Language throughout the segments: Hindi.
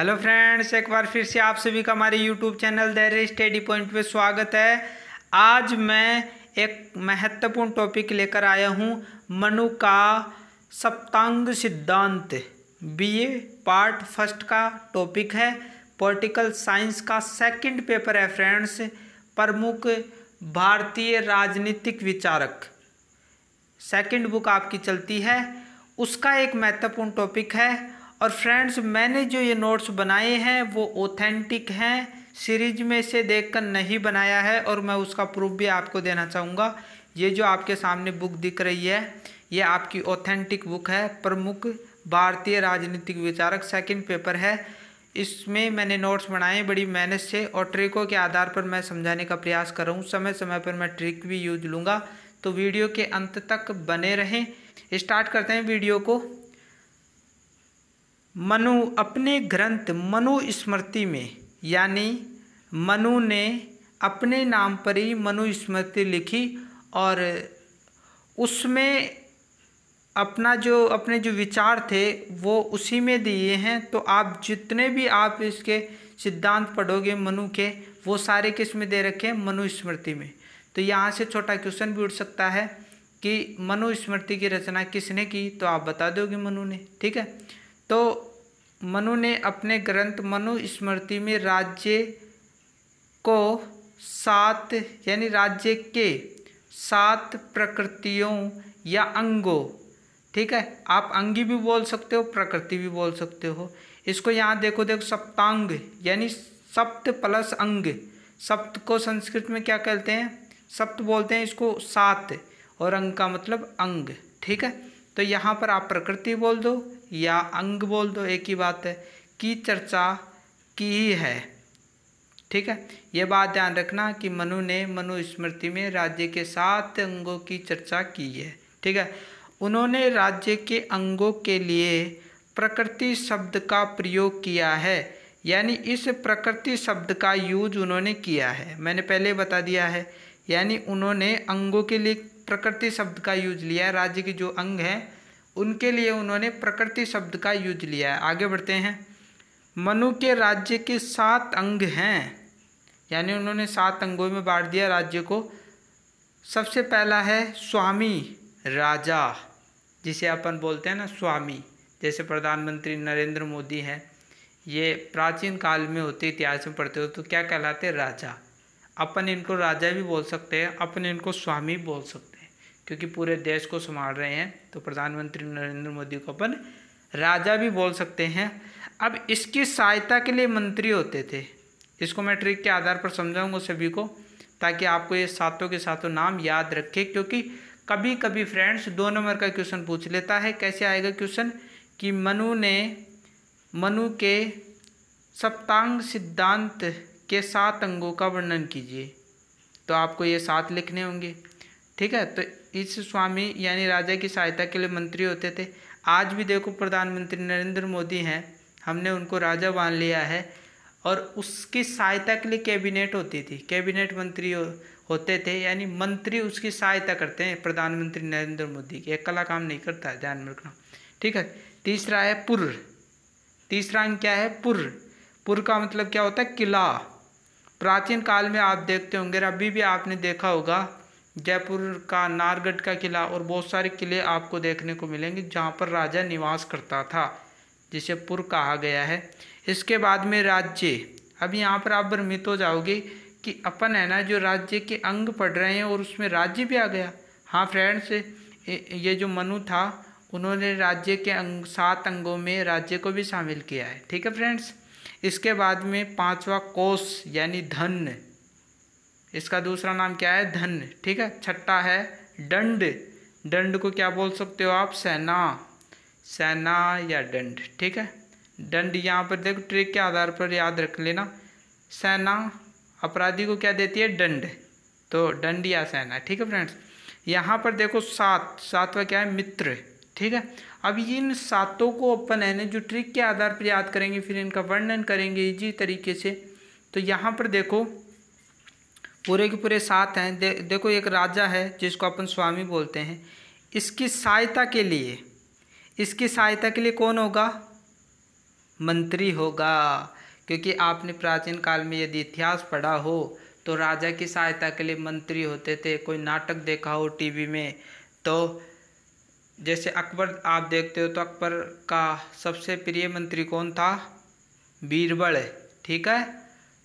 हेलो फ्रेंड्स, एक बार फिर से आप सभी का हमारे YouTube channel Dhairya study point पे स्वागत है। आज मैं एक महत्वपूर्ण टॉपिक लेकर आया हूँ, मनु का सप्तांग सिद्धांत B.A. पार्ट फर्स्ट का टॉपिक है। पॉलिटिकल साइंस का सेकंड पेपर है फ्रेंड्स। प्रमुख भारतीय राजनीतिक विचारक सेकंड बुक आपकी चलती है, उसका एक महत्वपूर्ण टॉपिक है। और फ्रेंड्स, मैंने जो ये नोट्स बनाए हैं वो ऑथेंटिक हैं, सीरीज में से देखकर नहीं बनाया है और मैं उसका प्रूफ भी आपको देना चाहूँगा। ये जो आपके सामने बुक दिख रही है ये आपकी ऑथेंटिक बुक है, प्रमुख भारतीय राजनीतिक विचारक सेकंड पेपर है। इसमें मैंने नोट्स बनाए बड़ी मेहनत से और ट्रिकों के आधार पर मैं समझाने का प्रयास कर रहा हूँ। समय समय पर मैं ट्रिक भी यूज लूँगा, तो वीडियो के अंत तक बने रहें। स्टार्ट करते हैं वीडियो को। मनु अपने ग्रंथ मनुस्मृति में, यानी मनु ने अपने नाम पर ही मनुस्मृति लिखी और उसमें अपने जो विचार थे वो उसी में दिए हैं। तो आप जितने भी आप इसके सिद्धांत पढ़ोगे मनु के, वो सारे किस में दे रखे हैं, मनुस्मृति में। तो यहाँ से छोटा क्वेश्चन भी उठ सकता है कि मनुस्मृति की रचना किसने की, तो आप बता दोगे मनु ने। ठीक है, तो मनु ने अपने ग्रंथ मनुस्मृति में राज्य को 7 यानी राज्य के 7 प्रकृतियों या अंगों, ठीक है, आप अंगी भी बोल सकते हो, प्रकृति भी बोल सकते हो इसको। यहाँ देखो सप्तांग यानी सप्त प्लस अंग। सप्त को संस्कृत में क्या कहते हैं, सप्त बोलते हैं इसको, 7, और अंग का मतलब अंग। ठीक है, तो यहाँ पर आप प्रकृति बोल दो या अंग बोल दो, एक ही बात है, की चर्चा की ही है। ठीक है, ये बात ध्यान रखना कि मनु ने मनुस्मृति में राज्य के 7 अंगों की चर्चा की है। ठीक है, उन्होंने राज्य के अंगों के लिए प्रकृति शब्द का प्रयोग किया है, यानी इस प्रकृति शब्द का यूज उन्होंने किया है। मैंने पहले बता दिया है, यानी उन्होंने अंगों के लिए प्रकृति शब्द का यूज लिया है। राज्य के जो अंग हैं उनके लिए उन्होंने प्रकृति शब्द का यूज लिया है। आगे बढ़ते हैं। मनु के राज्य के 7 अंग हैं, यानी उन्होंने 7 अंगों में बांट दिया राज्य को। सबसे पहला है स्वामी, राजा, जिसे अपन बोलते हैं ना स्वामी, जैसे प्रधानमंत्री नरेंद्र मोदी हैं, ये प्राचीन काल में होते, इतिहास में पढ़ते हो तो क्या कहलाते हैं, राजा। अपन इनको राजा भी बोल सकते हैं, अपन इनको स्वामी बोल सकते हैं, क्योंकि पूरे देश को संभाल रहे हैं, तो प्रधानमंत्री नरेंद्र मोदी को अपन राजा भी बोल सकते हैं। अब इसकी सहायता के लिए मंत्री होते थे। इसको मैं ट्रिक के आधार पर समझाऊंगा सभी को, ताकि आपको ये सातों के सातों नाम याद रखे, क्योंकि कभी कभी फ्रेंड्स 2 नंबर का क्वेश्चन पूछ लेता है। कैसे आएगा क्वेश्चन कि मनु के सप्तांग सिद्धांत के 7 अंगों का वर्णन कीजिए, तो आपको ये 7 लिखने होंगे। ठीक है, तो इस स्वामी यानी राजा की सहायता के लिए मंत्री होते थे। आज भी देखो प्रधानमंत्री नरेंद्र मोदी हैं, हमने उनको राजा मान लिया है, और उसकी सहायता के लिए कैबिनेट होती थी, कैबिनेट मंत्री होते थे, यानी मंत्री उसकी सहायता करते हैं प्रधानमंत्री नरेंद्र मोदी की, अकेला काम नहीं करता है, ध्यान में रखना। ठीक है, तीसरा है पुर। तीसरा अंग क्या है, पुर। पुर का मतलब क्या होता है, किला। प्राचीन काल में आप देखते होंगे, अभी भी आपने देखा होगा, जयपुर का नारगढ़ का किला और बहुत सारे किले आपको देखने को मिलेंगे जहाँ पर राजा निवास करता था, जिसे पुर कहा गया है। इसके बाद में राज्य। अब यहाँ पर आप भ्रमित हो जाओगे कि अपन है ना जो राज्य के अंग पढ़ रहे हैं और उसमें राज्य भी आ गया। हाँ फ्रेंड्स, ये जो मनु था उन्होंने राज्य के 7 अंगों में राज्य को भी शामिल किया है। ठीक है फ्रेंड्स, इसके बाद में 5वां कोष यानी धन, इसका दूसरा नाम क्या है, धन। ठीक है, छठा है दंड। दंड को क्या बोल सकते हो आप, सेना, सेना या दंड। ठीक है, दंड यहाँ पर देखो ट्रिक के आधार पर याद रख लेना, सेना अपराधी को क्या देती है, दंड, तो दंड या सेना। ठीक है फ्रेंड्स, यहाँ पर देखो 7वां क्या है, मित्र। ठीक है, अब इन 7 को अपन है ना जो ट्रिक के आधार पर याद करेंगे, फिर इनका वर्णन करेंगे इजी तरीके से। तो यहाँ पर देखो पूरे के पूरे 7 हैं। देखो एक राजा है जिसको अपन स्वामी बोलते हैं, इसकी सहायता के लिए कौन होगा, मंत्री होगा। क्योंकि आपने प्राचीन काल में यदि इतिहास पढ़ा हो तो राजा की सहायता के लिए मंत्री होते थे। कोई नाटक देखा हो टीवी में तो जैसे अकबर आप देखते हो तो अकबर का सबसे प्रिय मंत्री कौन था? बीरबल। ठीक है,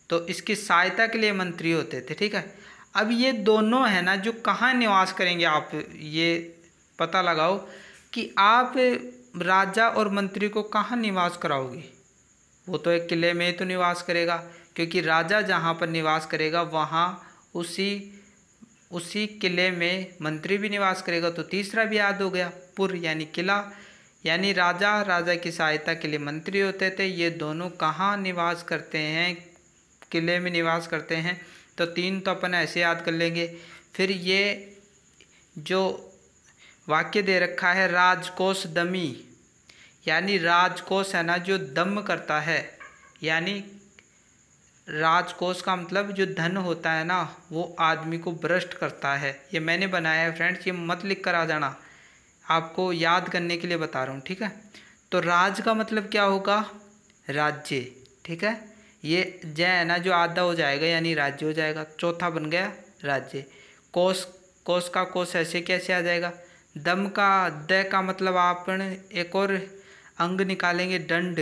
तो इसकी सहायता के लिए मंत्री होते थे। ठीक है, अब ये दोनों है ना जो कहाँ निवास करेंगे, आप ये पता लगाओ कि आप राजा और मंत्री को कहाँ निवास कराओगे। वो तो एक किले में ही तो निवास करेगा, क्योंकि राजा जहाँ पर निवास करेगा वहाँ उसी किले में मंत्री भी निवास करेगा। तो तीसरा भी याद हो गया, पुर यानी किला, यानी राजा की सहायता के लिए मंत्री होते थे। ये दोनों कहाँ निवास करते हैं? किले में निवास करते हैं। तो तीन तो अपन ऐसे याद कर लेंगे। फिर ये जो वाक्य दे रखा है राजकोष दमी, यानी राजकोष है ना जो दम करता है, यानी राजकोष का मतलब जो धन होता है ना वो आदमी को भ्रष्ट करता है। ये मैंने बनाया है फ्रेंड्स, ये मत लिख कर आ जाना, आपको याद करने के लिए बता रहा हूँ। ठीक है, तो राज का मतलब क्या होगा? राज्य। ठीक है, ये जय है ना जो आधा हो जाएगा यानी राज्य हो जाएगा। चौथा बन गया राज्य। कोष का कोष ऐसे कैसे आ जाएगा? दम का द का मतलब आपन एक और अंग निकालेंगे दंड,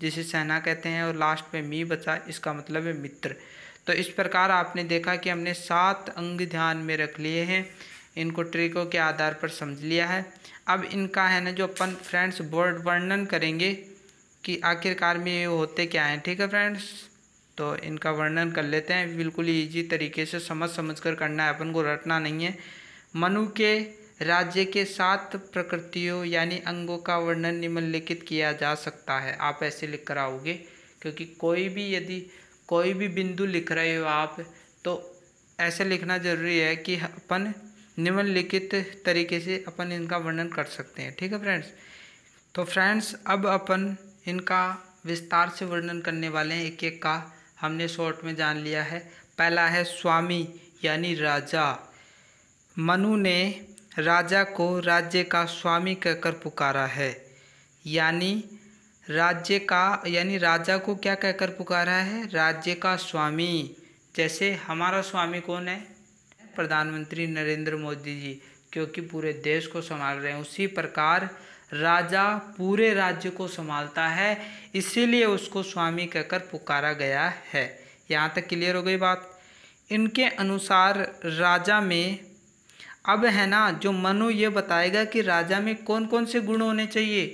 जिसे सेना कहते हैं, और लास्ट में मी बचा, इसका मतलब है मित्र। तो इस प्रकार आपने देखा कि हमने 7 अंग ध्यान में रख लिए हैं, इनको ट्रिकों के आधार पर समझ लिया है। अब इनका है ना जो अपन फ्रेंड्स बोर्ड वर्णन करेंगे कि आखिरकार में ये होते क्या हैं। ठीक है फ्रेंड्स, तो इनका वर्णन कर लेते हैं। बिल्कुल ईजी तरीके से समझ कर करना है, अपन को रटना नहीं है। मनु के राज्य के 7 प्रकृतियों यानी अंगों का वर्णन निम्नलिखित किया जा सकता है। आप ऐसे लिख कर आओगे, क्योंकि कोई भी बिंदु लिख रहे हो आप तो ऐसे लिखना जरूरी है कि अपन निम्नलिखित तरीके से अपन इनका वर्णन कर सकते हैं। ठीक है फ्रेंड्स, तो फ्रेंड्स अब अपन इनका विस्तार से वर्णन करने वाले हैं। एक एक का हमने शॉर्ट में जान लिया है। पहला है स्वामी यानी राजा। मनु ने राजा को राज्य का स्वामी कहकर पुकारा है, यानी राज्य का यानी राजा को क्या कहकर पुकारा है? राज्य का स्वामी। जैसे हमारा स्वामी कौन है? प्रधानमंत्री नरेंद्र मोदी जी, क्योंकि पूरे देश को संभाल रहे हैं। उसी प्रकार राजा पूरे राज्य को संभालता है, इसीलिए उसको स्वामी कहकर पुकारा गया है। यहाँ तक क्लियर हो गई बात। इनके अनुसार राजा में अब है ना जो मनु ये बताएगा कि राजा में कौन कौन से गुण होने चाहिए।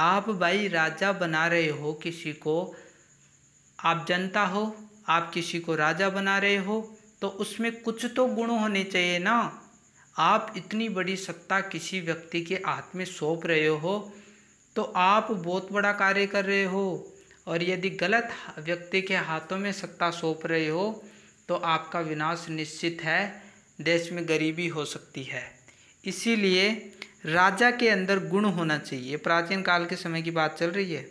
आप भाई राजा बना रहे हो किसी को, आप जनता हो, आप किसी को राजा बना रहे हो तो उसमें कुछ तो गुण होने चाहिए ना। आप इतनी बड़ी सत्ता किसी व्यक्ति के हाथ में सौंप रहे हो तो आप बहुत बड़ा कार्य कर रहे हो, और यदि गलत व्यक्ति के हाथों में सत्ता सौंप रहे हो तो आपका विनाश निश्चित है, देश में गरीबी हो सकती है। इसीलिए राजा के अंदर गुण होना चाहिए। प्राचीन काल के समय की बात चल रही है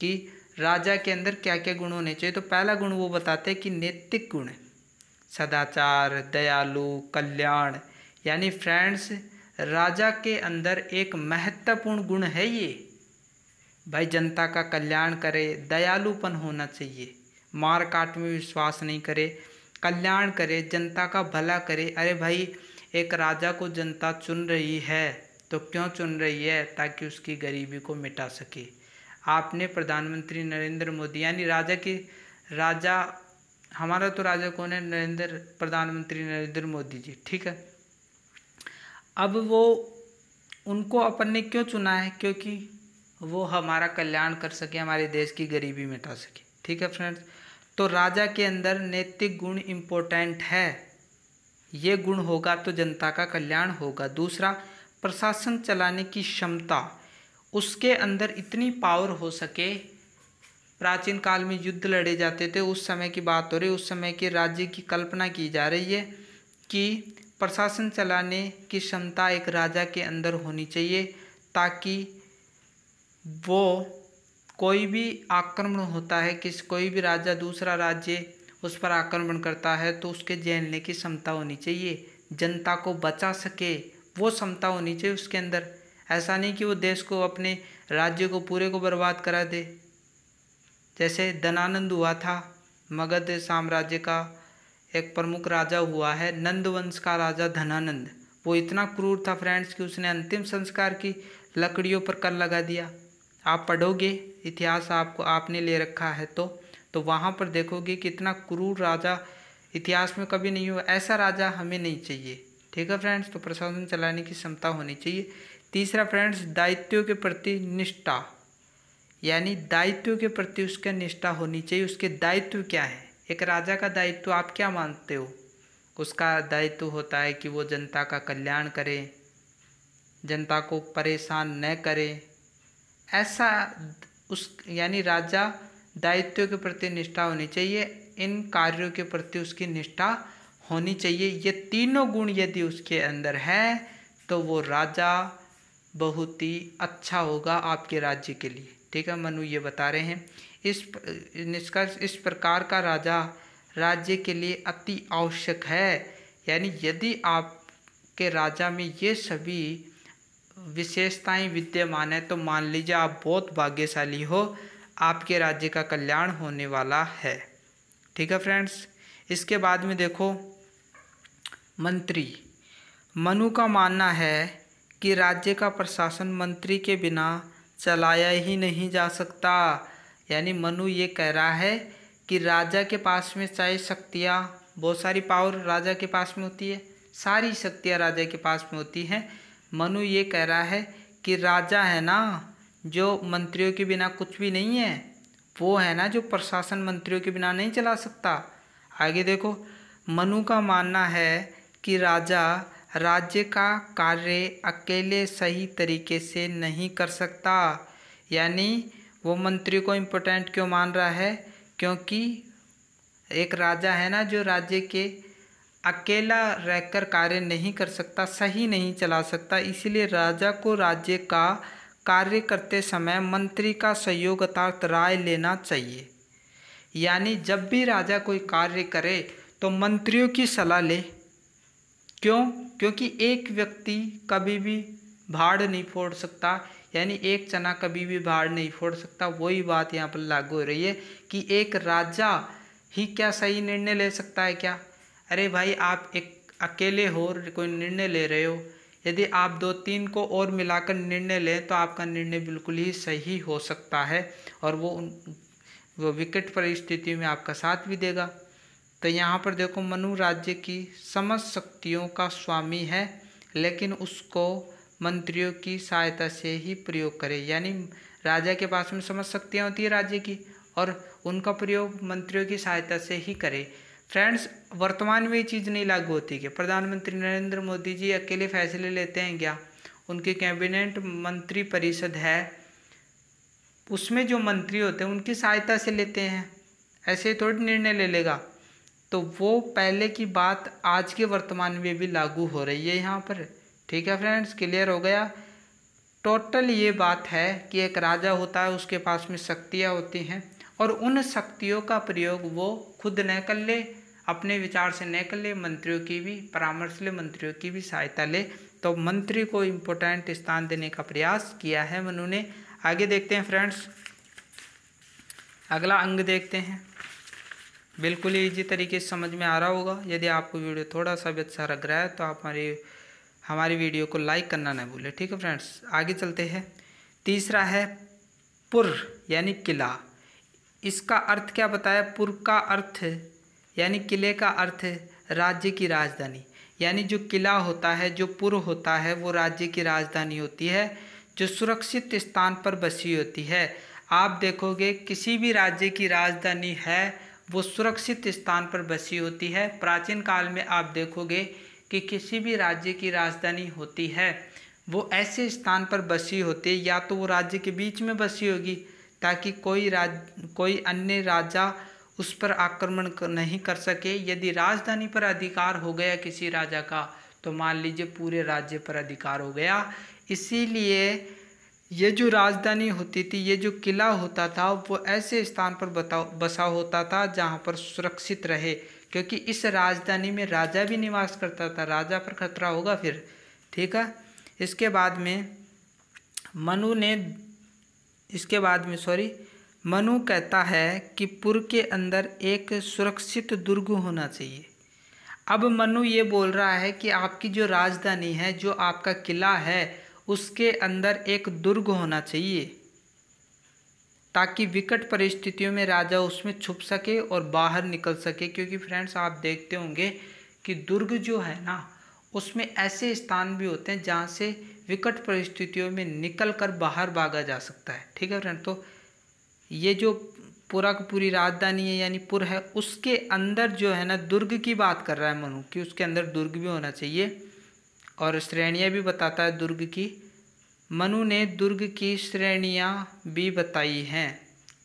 कि राजा के अंदर क्या क्या गुण होने चाहिए। तो पहला गुण वो बताते हैं कि नैतिक गुण, सदाचार, दयालु, कल्याण। यानी फ्रेंड्स राजा के अंदर एक महत्वपूर्ण गुण है ये भाई, जनता का कल्याण करे, दयालुपन होना चाहिए, मार काट में विश्वास नहीं करे, कल्याण करे, जनता का भला करे। अरे भाई एक राजा को जनता चुन रही है तो क्यों चुन रही है? ताकि उसकी गरीबी को मिटा सके। आपने प्रधानमंत्री नरेंद्र मोदी यानी राजा हमारा तो राजा कौन है? प्रधानमंत्री नरेंद्र मोदी जी। ठीक है, अब वो उनको अपन ने क्यों चुना है? क्योंकि वो हमारा कल्याण कर सके, हमारे देश की गरीबी मिटा सके। ठीक है फ्रेंड्स, तो राजा के अंदर नैतिक गुण इम्पोर्टेंट है, ये गुण होगा तो जनता का कल्याण होगा। दूसरा, प्रशासन चलाने की क्षमता, उसके अंदर इतनी पावर हो सके। प्राचीन काल में युद्ध लड़े जाते थे, उस समय की बात हो रही, उस समय के राज्य की कल्पना की जा रही है कि प्रशासन चलाने की क्षमता एक राजा के अंदर होनी चाहिए, ताकि वो कोई भी आक्रमण होता है कि कोई भी राजा दूसरा राज्य उस पर आक्रमण करता है तो उसके झेलने की क्षमता होनी चाहिए, जनता को बचा सके, वो क्षमता होनी चाहिए उसके अंदर। ऐसा नहीं कि वो देश को अपने राज्य को पूरे को बर्बाद करा दे, जैसे धनानंद हुआ था, मगध साम्राज्य का एक प्रमुख राजा हुआ है, नंद वंश का राजा धनानंद। वो इतना क्रूर था फ्रेंड्स कि उसने अंतिम संस्कार की लकड़ियों पर कर लगा दिया। आप पढ़ोगे इतिहास, आपको आपने ले रखा है तो वहाँ पर देखोगे कि इतना क्रूर राजा इतिहास में कभी नहीं हुआ। ऐसा राजा हमें नहीं चाहिए, ठीक है फ्रेंड्स। तो प्रशासन चलाने की क्षमता होनी चाहिए। तीसरा फ्रेंड्स, दायित्वों के प्रति निष्ठा, यानी दायित्वों के प्रति उसका निष्ठा होनी चाहिए। उसके दायित्व क्या है? एक राजा का दायित्व आप क्या मानते हो? उसका दायित्व होता है कि वो जनता का कल्याण करे, जनता को परेशान न करे। ऐसा उस यानी राजा दायित्वों के प्रति निष्ठा होनी चाहिए, इन कार्यों के प्रति उसकी निष्ठा होनी चाहिए। ये तीनों गुण यदि उसके अंदर है तो वो राजा बहुत ही अच्छा होगा आपके राज्य के लिए, ठीक है। मनु ये बता रहे हैं इस निष्कर्ष, इस प्रकार का राजा राज्य के लिए अति आवश्यक है। यानी यदि आपके राजा में ये सभी विशेषताएं विद्यमान है तो मान लीजिए आप बहुत भाग्यशाली हो, आपके राज्य का कल्याण होने वाला है, ठीक है फ्रेंड्स। इसके बाद में देखो मंत्री। मनु का मानना है कि राज्य का प्रशासन मंत्री के बिना चलाया ही नहीं जा सकता। यानी मनु ये कह रहा है कि राजा के पास में चाहे शक्तियाँ, बहुत सारी पावर राजा के पास में होती है, सारी शक्तियाँ राजा के पास में होती हैं। मनु ये कह रहा है कि राजा है ना जो मंत्रियों के बिना कुछ भी नहीं है, वो है ना जो प्रशासन मंत्रियों के बिना नहीं चला सकता। आगे देखो, मनु का मानना है कि राजा राज्य का कार्य अकेले सही तरीके से नहीं कर सकता। यानी वो मंत्री को इम्पोर्टेंट क्यों मान रहा है? क्योंकि एक राजा है ना जो राज्य के अकेला रहकर कार्य नहीं कर सकता, सही नहीं चला सकता। इसलिए राजा को राज्य का कार्य करते समय मंत्री का सहयोग अर्थात राय लेना चाहिए। यानी जब भी राजा कोई कार्य करे तो मंत्रियों की सलाह ले। क्यों? क्योंकि एक व्यक्ति कभी भी भाड़ नहीं फोड़ सकता, यानी एक चना कभी भी भाड़ नहीं फोड़ सकता। वही बात यहाँ पर लागू हो रही है कि एक राजा ही क्या सही निर्णय ले सकता है क्या? अरे भाई, आप एक अकेले हो कोई निर्णय ले रहे हो, यदि आप दो तीन को और मिलाकर निर्णय लें तो आपका निर्णय बिल्कुल ही सही हो सकता है और वो विकट परिस्थिति में आपका साथ भी देगा। तो यहाँ पर देखो, मनु राज्य की समस्त शक्तियों का स्वामी है लेकिन उसको मंत्रियों की सहायता से ही प्रयोग करे। यानी राजा के पास में समस्त शक्तियाँ होती है राज्य की और उनका प्रयोग मंत्रियों की सहायता से ही करे। फ्रेंड्स, वर्तमान में ये चीज़ नहीं लागू होती कि प्रधानमंत्री नरेंद्र मोदी जी अकेले फैसले लेते हैं क्या? उनकी कैबिनेट मंत्री परिषद है, उसमें जो मंत्री होते हैं उनकी सहायता से लेते हैं, ऐसे थोड़ी निर्णय ले लेगा। तो वो पहले की बात आज के वर्तमान में भी लागू हो रही है यहाँ पर, ठीक है फ्रेंड्स। क्लियर हो गया। टोटल ये बात है कि एक राजा होता है, उसके पास में शक्तियाँ होती हैं और उन शक्तियों का प्रयोग वो खुद न कर ले, अपने विचार से न कर ले, मंत्रियों की भी परामर्श ले, मंत्रियों की भी सहायता ले। तो मंत्री को इम्पोर्टेंट स्थान देने का प्रयास किया है मनु ने। आगे देखते हैं फ्रेंड्स, अगला अंग देखते हैं। बिल्कुल इजी तरीके से समझ में आ रहा होगा। यदि आपको वीडियो थोड़ा सा भी अच्छा लग रहा है तो आप हमारी वीडियो को लाइक करना ना भूलें, ठीक है फ्रेंड्स। आगे चलते हैं। तीसरा है पुर यानी किला। इसका अर्थ क्या बताया? पुर का अर्थ यानी किले का अर्थ राज्य की राजधानी। यानी जो किला होता है, जो पुर होता है, वो राज्य की राजधानी होती है जो सुरक्षित स्थान पर बसी होती है। आप देखोगे किसी भी राज्य की राजधानी है वो सुरक्षित स्थान पर बसी होती है। प्राचीन काल में आप देखोगे कि किसी भी राज्य की राजधानी होती है वो ऐसे स्थान पर बसी होती है, या तो वो राज्य के बीच में बसी होगी ताकि कोई अन्य राजा उस पर आक्रमण नहीं कर सके। यदि राजधानी पर अधिकार हो गया किसी राजा का तो मान लीजिए पूरे राज्य पर अधिकार हो गया। इसीलिए ये जो राजधानी होती थी, ये जो किला होता था, वो ऐसे स्थान पर बसा होता था जहाँ पर सुरक्षित रहे, क्योंकि इस राजधानी में राजा भी निवास करता था। राजा पर खतरा होगा फिर, ठीक है। इसके बाद में मनु कहता है कि पुर के अंदर एक सुरक्षित दुर्ग होना चाहिए। अब मनु ये बोल रहा है कि आपकी जो राजधानी है, जो आपका किला है, उसके अंदर एक दुर्ग होना चाहिए ताकि विकट परिस्थितियों में राजा उसमें छुप सके और बाहर निकल सके। क्योंकि फ्रेंड्स आप देखते होंगे कि दुर्ग जो है ना, उसमें ऐसे स्थान भी होते हैं जहाँ से विकट परिस्थितियों में निकल कर बाहर भागा जा सकता है। ठीक है फ्रेंड, तो ये जो पूरा की पूरी राजधानी है यानी पुर है, उसके अंदर जो है ना दुर्ग की बात कर रहा है मनु कि उसके अंदर दुर्ग भी होना चाहिए और श्रेणियाँ भी बताता है दुर्ग की। मनु ने दुर्ग की श्रेणियाँ भी बताई हैं।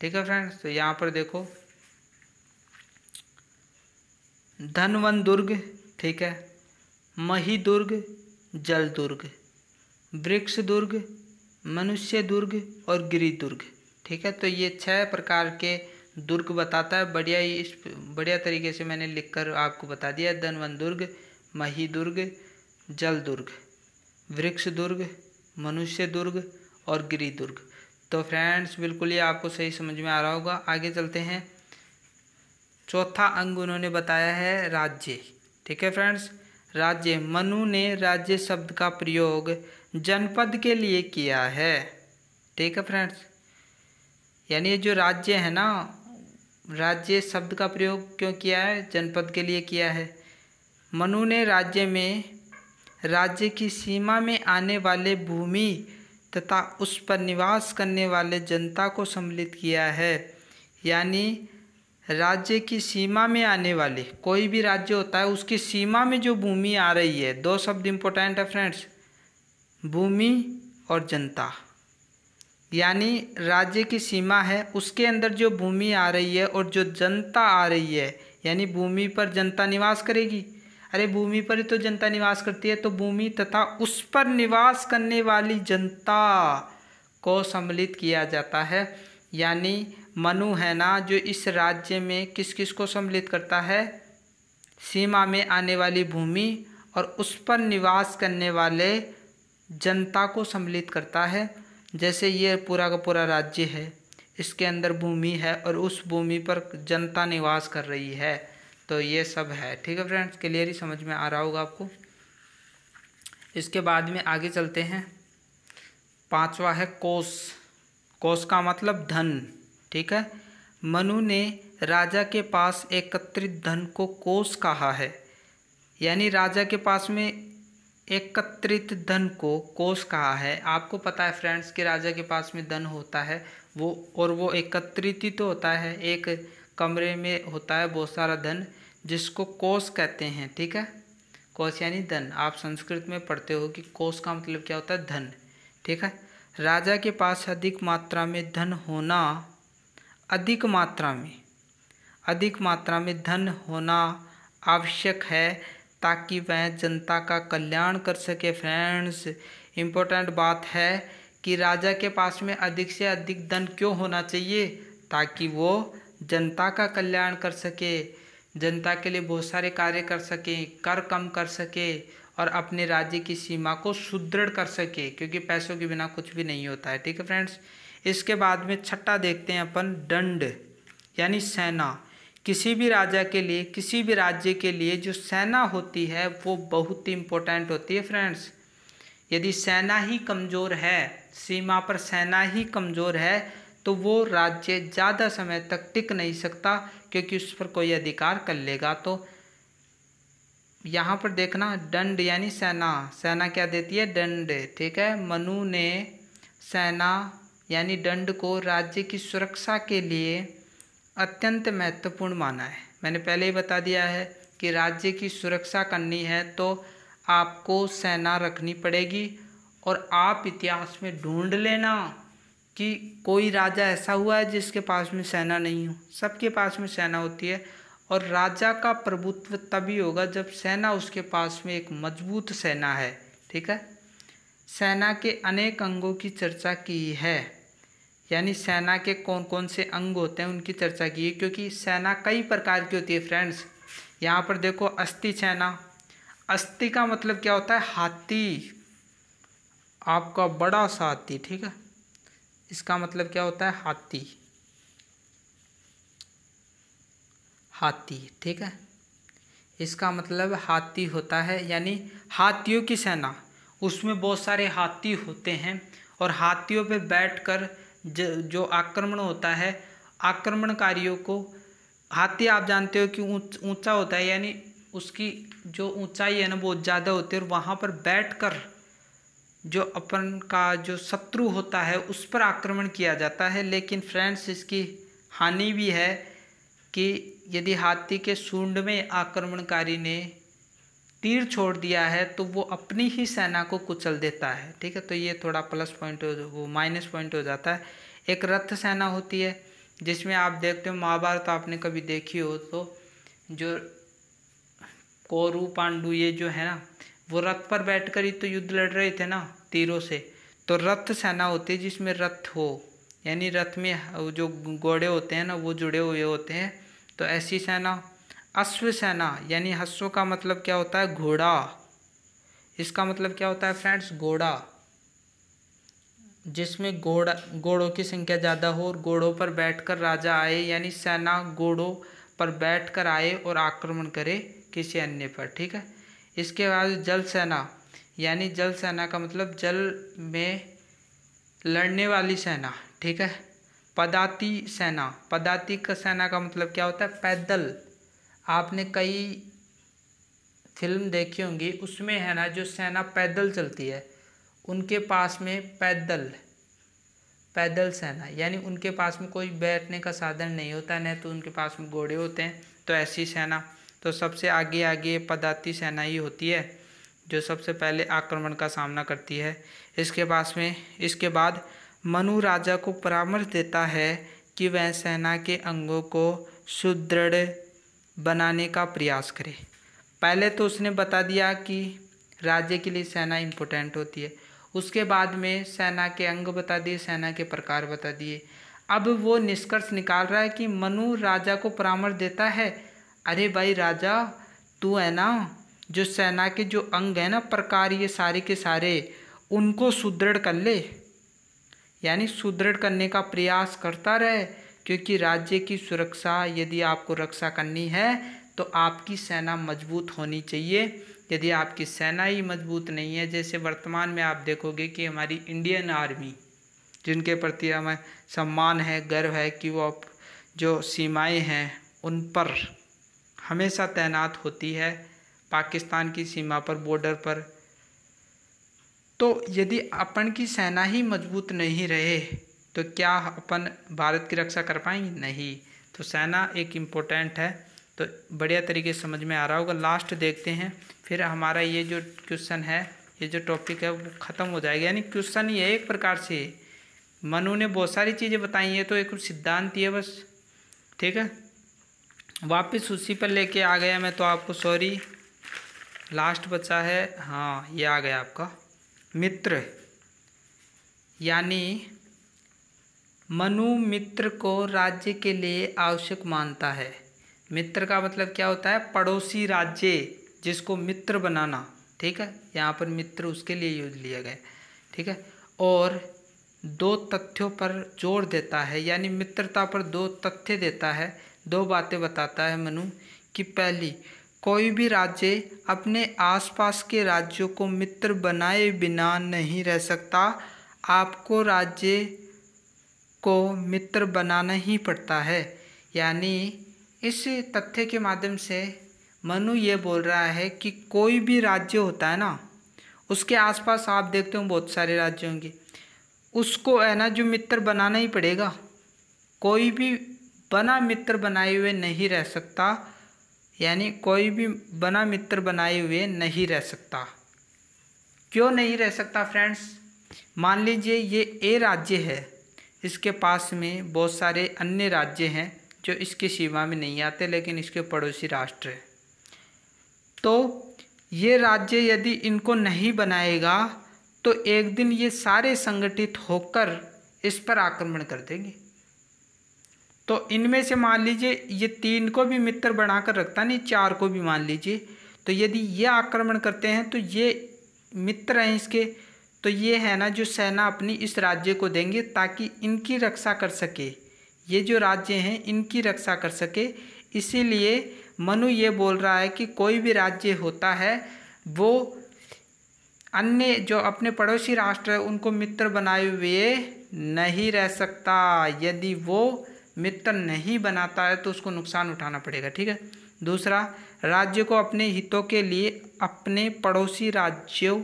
ठीक है फ्रेंड्स, तो यहाँ पर देखो धनवन दुर्ग, ठीक है, मही दुर्ग, जल दुर्ग, वृक्ष दुर्ग, मनुष्य दुर्ग और गिरी दुर्ग। ठीक है, तो ये 6 प्रकार के दुर्ग बताता है। बढ़िया तरीके से मैंने लिखकर आपको बता दिया। धनवन दुर्ग, मही दुर्ग, जल दुर्ग, वृक्ष दुर्ग, मनुष्य दुर्ग और गिरी दुर्ग। तो फ्रेंड्स बिल्कुल ये आपको सही समझ में आ रहा होगा। आगे चलते हैं। चौथा अंग उन्होंने बताया है राज्य। ठीक है फ्रेंड्स, राज्य। मनु ने राज्य शब्द का प्रयोग जनपद के लिए किया है। ठीक है फ्रेंड्स, यानी ये जो राज्य है ना, राज्य शब्द का प्रयोग क्यों किया है? जनपद के लिए किया है। मनु ने राज्य में राज्य की सीमा में आने वाले भूमि तथा उस पर निवास करने वाले जनता को सम्मिलित किया है। यानी राज्य की सीमा में आने वाले, कोई भी राज्य होता है उसकी सीमा में जो भूमि आ रही है, 2 शब्द इम्पोर्टेंट है फ्रेंड्स, भूमि और जनता। यानी राज्य की सीमा है, उसके अंदर जो भूमि आ रही है और जो जनता आ रही है, यानी भूमि पर जनता निवास करेगी। अरे भूमि पर ही तो जनता निवास करती है, तो भूमि तथा उस पर निवास करने वाली जनता को सम्मिलित किया जाता है। यानी मनु है ना, जो इस राज्य में किस किस को सम्मिलित करता है? सीमा में आने वाली भूमि और उस पर निवास करने वाले जनता को सम्मिलित करता है। जैसे ये पूरा का पूरा राज्य है, इसके अंदर भूमि है और उस भूमि पर जनता निवास कर रही है। तो ये सब है। ठीक है फ्रेंड्स, क्लियर ही समझ में आ रहा होगा आपको। इसके बाद में आगे चलते हैं। 5वां है कोष। कोष का मतलब धन। ठीक है, मनु ने राजा के पास एकत्रित धन को कोष कहा है। यानी राजा के पास में एकत्रित धन को कोष कहा है। आपको पता है फ्रेंड्स कि राजा के पास में धन होता है वो, और वो एकत्रित ही तो होता है, एक कमरे में होता है बहुत सारा धन, जिसको कोष कहते हैं। ठीक है, कोष यानी धन। आप संस्कृत में पढ़ते हो कि कोष का मतलब क्या होता है? धन। ठीक है, राजा के पास अधिक मात्रा में धन होना, अधिक मात्रा में धन होना आवश्यक है ताकि वह जनता का कल्याण कर सके। फ्रेंड्स इम्पोर्टेंट बात है कि राजा के पास में अधिक से अधिक धन क्यों होना चाहिए? ताकि वो जनता का कल्याण कर सके, जनता के लिए बहुत सारे कार्य कर सके, कर कम कर सके और अपने राज्य की सीमा को सुदृढ़ कर सके। क्योंकि पैसों के बिना कुछ भी नहीं होता है। ठीक है फ्रेंड्स, इसके बाद में 6वां देखते हैं अपन, दंड यानी सेना। किसी भी राजा के लिए, किसी भी राज्य के लिए जो सेना होती है वो बहुत ही इम्पोर्टेंट होती है फ्रेंड्स। यदि सेना ही कमज़ोर है, सीमा पर सेना ही कमज़ोर है, तो वो राज्य ज़्यादा समय तक टिक नहीं सकता क्योंकि उस पर कोई अधिकार कर लेगा। तो यहाँ पर देखना दंड यानी सेना, सेना क्या देती है? दंड। ठीक है, मनु ने सेना यानी दंड को राज्य की सुरक्षा के लिए अत्यंत महत्वपूर्ण माना है। मैंने पहले ही बता दिया है कि राज्य की सुरक्षा करनी है तो आपको सेना रखनी पड़ेगी। और आप इतिहास में ढूंढ लेना कि कोई राजा ऐसा हुआ है जिसके पास में सेना नहीं हो। सबके पास में सेना होती है और राजा का प्रभुत्व तभी होगा जब सेना उसके पास में एक मजबूत सेना है। ठीक है, सेना के अनेक अंगों की चर्चा की है। यानी सेना के कौन कौन से अंग होते हैं उनकी चर्चा की है, क्योंकि सेना कई प्रकार की होती है फ्रेंड्स। यहाँ पर देखो अस्थि सेना। अस्थि का मतलब क्या होता है? हाथी, आपका बड़ा सा हाथी। ठीक है, इसका मतलब क्या होता है? हाथी। हाथी, ठीक है। इसका मतलब हाथी होता है, यानी हाथियों की सेना, उसमें बहुत सारे हाथी होते हैं और हाथियों पे बैठकर जो आक्रमण होता है आक्रमणकारियों को, हाथी आप जानते हो कि ऊंचा होता है, यानी उसकी जो ऊंचाई है ना बहुत ज़्यादा होती है, और वहाँ पर बैठकर जो अपन का जो शत्रु होता है उस पर आक्रमण किया जाता है। लेकिन फ्रेंड्स इसकी हानि भी है कि यदि हाथी के सूंड में आक्रमणकारी ने तीर छोड़ दिया है तो वो अपनी ही सेना को कुचल देता है, ठीक है। तो ये थोड़ा प्लस पॉइंट वो माइनस पॉइंट हो जाता है। एक रथ सेना होती है जिसमें आप देखते हो, महाभारत आपने कभी देखी हो तो जो कौरव पांडु ये जो है ना वो रथ पर बैठकर ही तो युद्ध लड़ रहे थे ना तीरों से। तो रथ सेना होती है जिसमें रथ हो, यानी रथ में जो घोड़े होते हैं ना वो जुड़े हुए होते हैं, तो ऐसी सेना। अश्व सेना, यानी अश्व का मतलब क्या होता है, घोड़ा। इसका मतलब क्या होता है फ्रेंड्स, घोड़ा, जिसमें घोड़ों की संख्या ज़्यादा हो और घोड़ों पर बैठकर राजा आए, यानी सेना घोड़ों पर बैठकर आए और आक्रमण करे किसी अन्य पर, ठीक है। इसके बाद जल सेना, यानी जल सेना का मतलब जल में लड़ने वाली सेना, ठीक है। पदाती सेना, पदाती का सेना का मतलब क्या होता है, पैदल। आपने कई फिल्म देखी होंगी, उसमें है ना जो सेना पैदल चलती है उनके पास में पैदल सेना, यानी उनके पास में कोई बैठने का साधन नहीं होता, नहीं तो उनके पास में घोड़े होते हैं, तो ऐसी सेना। तो सबसे आगे आगे पदाती सेना ही होती है जो सबसे पहले आक्रमण का सामना करती है। इसके बाद मनु राजा को परामर्श देता है कि वह सेना के अंगों को सुदृढ़ बनाने का प्रयास करे। पहले तो उसने बता दिया कि राज्य के लिए सेना इम्पोर्टेंट होती है, उसके बाद में सेना के अंग बता दिए, सेना के प्रकार बता दिए। अब वो निष्कर्ष निकाल रहा है कि मनु राजा को परामर्श देता है, अरे भाई राजा तू है ना जो सेना के जो अंग है ना प्रकार ये सारे के सारे उनको सुदृढ़ कर ले, यानी सुदृढ़ करने का प्रयास करता रहे, क्योंकि राज्य की सुरक्षा यदि आपको रक्षा करनी है तो आपकी सेना मजबूत होनी चाहिए। यदि आपकी सेना ही मजबूत नहीं है, जैसे वर्तमान में आप देखोगे कि हमारी इंडियन आर्मी, जिनके प्रति हमें सम्मान है, गर्व है कि वो जो सीमाएं हैं उन पर हमेशा तैनात होती है, पाकिस्तान की सीमा पर, बॉर्डर पर। तो यदि अपन की सेना ही मजबूत नहीं रहे तो क्या अपन भारत की रक्षा कर पाएंगे? नहीं। तो सेना एक इम्पोर्टेंट है। तो बढ़िया तरीके से समझ में आ रहा होगा। लास्ट देखते हैं, फिर हमारा ये जो क्वेश्चन है, ये जो टॉपिक है वो ख़त्म हो जाएगा। यानी क्वेश्चन ही है एक प्रकार से, मनु ने बहुत सारी चीज़ें बताई हैं, तो एक सिद्धांत ही है बस, ठीक है। वापस उसी पर लेके आ गया मैं तो आपको, सॉरी। लास्ट बचा है, हाँ ये आ गया आपका मित्र, यानी मनु मित्र को राज्य के लिए आवश्यक मानता है। मित्र का मतलब क्या होता है, पड़ोसी राज्य जिसको मित्र बनाना, ठीक है। यहाँ पर मित्र उसके लिए यूज लिया गया, ठीक है। और दो तथ्यों पर जोर देता है, यानी मित्रता पर दो तथ्य देता है, दो बातें बताता है मनु कि पहली, कोई भी राज्य अपने आसपास के राज्यों को मित्र बनाए बिना नहीं रह सकता, आपको राज्य को मित्र बनाना ही पड़ता है। यानी इस तथ्य के माध्यम से मनु ये बोल रहा है कि कोई भी राज्य होता है ना, उसके आसपास आप देखते हो बहुत सारे राज्य होंगे, उसको है ना जो मित्र बनाना ही पड़ेगा, कोई भी बना मित्र बनाए हुए नहीं रह सकता, यानी कोई भी बना मित्र बनाए हुए नहीं रह सकता। क्यों नहीं रह सकता फ्रेंड्स, मान लीजिए ये ए राज्य है, इसके पास में बहुत सारे अन्य राज्य हैं जो इसकी सीमा में नहीं आते लेकिन इसके पड़ोसी राष्ट्र हैं, तो ये राज्य यदि इनको नहीं बनाएगा तो एक दिन ये सारे संगठित होकर इस पर आक्रमण कर देंगे। तो इनमें से मान लीजिए ये तीन को भी मित्र बनाकर रखता नहीं, चार को भी मान लीजिए, तो यदि ये आक्रमण करते हैं तो ये मित्र हैं इसके, तो ये है ना जो सेना अपनी इस राज्य को देंगे ताकि इनकी रक्षा कर सके। ये जो राज्य हैं इनकी रक्षा कर सके। इसीलिए मनु ये बोल रहा है कि कोई भी राज्य होता है वो अन्य जो अपने पड़ोसी राष्ट्र है उनको मित्र बनाए हुए नहीं रह सकता। यदि वो मित्र नहीं बनाता है तो उसको नुकसान उठाना पड़ेगा। ठीक है। दूसरा, राज्य को अपने हितों के लिए अपने पड़ोसी राज्यों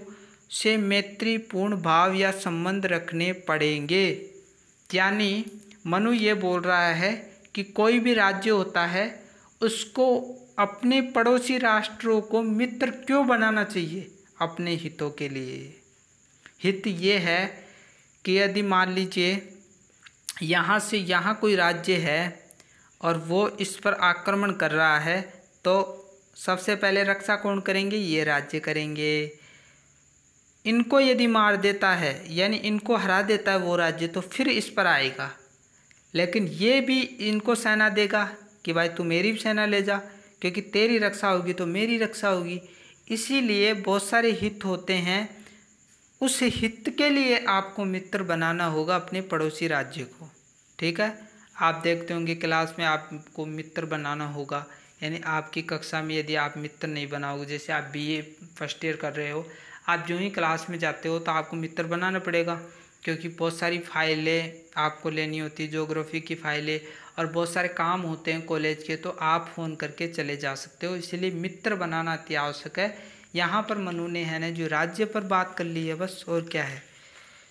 से मैत्रीपूर्ण भाव या संबंध रखने पड़ेंगे। यानी मनु ये बोल रहा है कि कोई भी राज्य होता है उसको अपने पड़ोसी राष्ट्रों को मित्र क्यों बनाना चाहिए? अपने हितों के लिए। हित ये है कि यदि मान लीजिए यहाँ से यहाँ कोई राज्य है और वो इस पर आक्रमण कर रहा है तो सबसे पहले रक्षा कौन करेंगे? ये राज्य करेंगे। इनको यदि मार देता है यानी इनको हरा देता है वो राज्य तो फिर इस पर आएगा, लेकिन ये भी इनको सेना देगा कि भाई तू मेरी भी सेना ले जा, क्योंकि तेरी रक्षा होगी तो मेरी रक्षा होगी। इसीलिए बहुत सारे हित होते हैं, उस हित के लिए आपको मित्र बनाना होगा अपने पड़ोसी राज्य को। ठीक है। आप देखते होंगे क्लास में आपको मित्र बनाना होगा, यानी आपकी कक्षा में यदि आप मित्र नहीं बनाओगे, जैसे आप बीए फर्स्ट ईयर कर रहे हो, आप जो ही क्लास में जाते हो तो आपको मित्र बनाना पड़ेगा, क्योंकि बहुत सारी फाइलें आपको लेनी होती है, ज्योग्राफी की फाइलें, और बहुत सारे काम होते हैं कॉलेज के, तो आप फ़ोन करके चले जा सकते हो। इसलिए मित्र बनाना अति आवश्यक है। यहाँ पर मनु ने है ना जो राज्य पर बात कर ली है, बस और क्या है।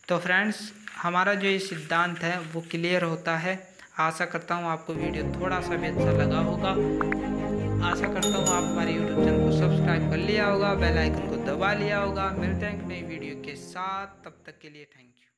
तो फ्रेंड्स, हमारा जो ये सिद्धांत है वो क्लियर होता है। आशा करता हूँ आपको वीडियो थोड़ा सा भी अच्छा लगा होगा। आशा करता हूँ आप हमारे YouTube चैनल को सब्सक्राइब कर लिया होगा, बेल आइकन को दबा लिया होगा। मिलते हैं नई वीडियो के साथ, तब तक के लिए थैंक यू।